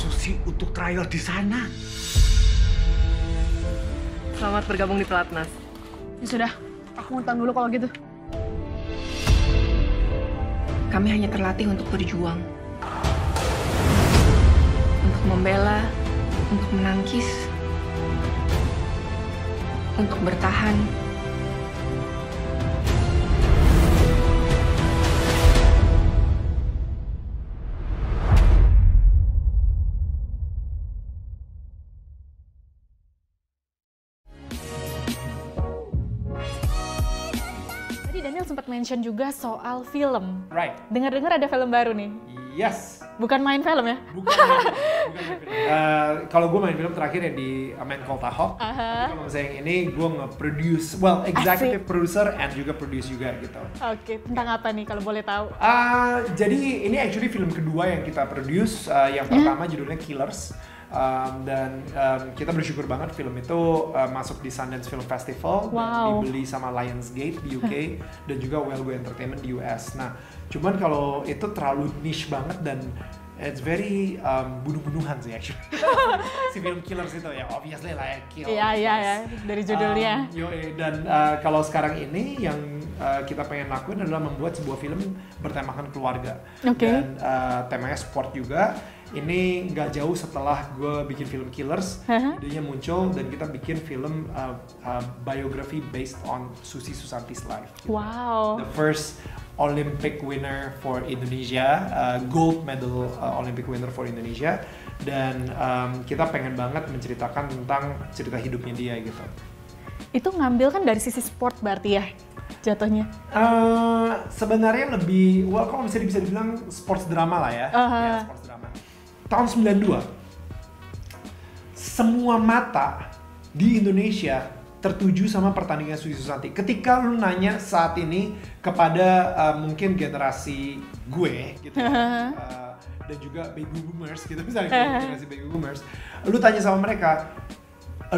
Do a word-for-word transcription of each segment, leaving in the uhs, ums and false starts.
Susi untuk trial di sana. Selamat bergabung di Pelatnas. Ya sudah, aku ngutang dulu kalau gitu. Kami hanya terlatih untuk berjuang. Untuk membela, untuk menangkis, untuk bertahan. Sempat mention juga soal film. Right. Dengar-dengar ada film baru nih. Yes. Bukan main film ya? Bukan. Bukan main film. Uh, kalau gue main film terakhir ya di A Man Called Ahok. Uh-huh. Tapi kalau misalnya yang ini gue nge-produce, well, executive Asik. producer and juga produce juga gitu. Oke, okay. Tentang apa nih kalau boleh tahu? Uh, jadi ini actually film kedua yang kita produce. Uh, yang pertama hmm. judulnya Killers. Um, dan um, kita bersyukur banget film itu uh, masuk di Sundance Film Festival, wow. dan dibeli sama Lionsgate di U K dan juga Wellgo Entertainment di U S. Nah, cuman kalau itu terlalu niche banget dan it's very um, bunuh-bunuhan sih actually. Si film Killers itu ya, obviously lah like, kill. Iya iya ya, dari judulnya. Um, yoi, dan uh, kalau sekarang ini yang Uh, kita pengen lakuin adalah membuat sebuah film bertemakan keluarga, okay. dan uh, temanya sport juga. Ini nggak jauh setelah gue bikin film Killers, uh-huh. idenya muncul dan kita bikin film uh, uh, biography based on Susi Susanti's life. Gitu. Wow. The first Olympic winner for Indonesia, uh, gold medal uh, Olympic winner for Indonesia, dan um, kita pengen banget menceritakan tentang cerita hidupnya dia gitu. Itu ngambil kan dari sisi sport berarti ya? Jatuhnya? Uh, sebenarnya lebih, well, kalau misalnya bisa dibilang sports drama lah ya. Uh-huh. Ya, sports drama. Tahun sembilan dua, semua mata di Indonesia tertuju sama pertandingan Susi Susanti. Ketika lu nanya saat ini kepada uh, mungkin generasi gue gitu, uh-huh. uh, dan juga baby boomers gitu, misalnya uh-huh. generasi baby boomers, lu tanya sama mereka,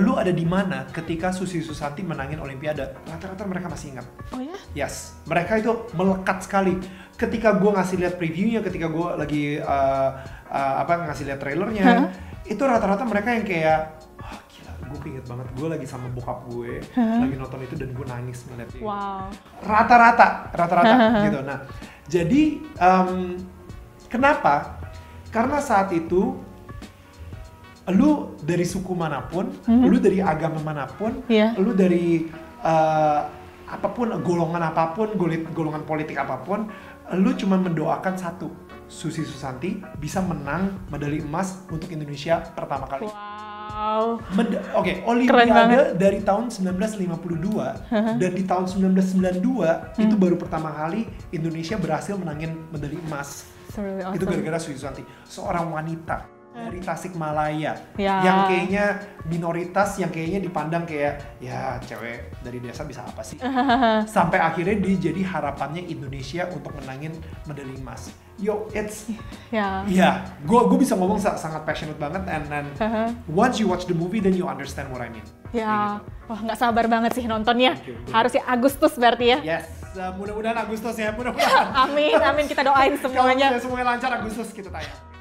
lu ada di mana ketika Susi Susanti menangin Olimpiade? Rata-rata mereka masih ingat. Oh ya? Yes, mereka itu melekat sekali. Ketika gue ngasih lihat previewnya, ketika gue lagi uh, uh, apa ngasih lihat trailernya, huh? itu rata-rata mereka yang kayak, wah oh, gila, gue keinget banget. Gue lagi sama bokap gue, huh? lagi nonton itu dan gue nangis ngeliatnya. Wow. Rata-rata, rata-rata gitu. Nah, jadi um, kenapa? Karena saat itu lu dari suku manapun, hmm. lu dari agama manapun, yeah. lu dari uh, apapun, golongan apapun, golongan politik apapun, lu cuma mendoakan satu, Susi Susanti bisa menang medali emas untuk Indonesia pertama kali. Wow. Oke, okay, Olimpiade dari tahun seribu sembilan ratus lima puluh dua dan di tahun seribu sembilan ratus sembilan puluh dua hmm. itu baru pertama kali Indonesia berhasil menangin medali emas. Really awesome. Itu gara-gara Susi Susanti, seorang wanita dari Tasikmalaya, ya. yang kayaknya minoritas, yang kayaknya dipandang kayak ya cewek dari desa bisa apa sih, sampai akhirnya dia jadi harapannya Indonesia untuk menangin medali emas. Yo, it's ya, ya gue gue bisa ngomong sangat passionate banget, and then uh-huh. once you watch the movie then you understand what I mean. Ya, gitu. Wah nggak sabar banget sih nontonnya. Harusnya Agustus berarti ya? Yes. Mudah-mudahan Agustus ya, mudah-mudahan. Amin, amin, kita doain semuanya. Semuanya lancar Agustus kita tayang.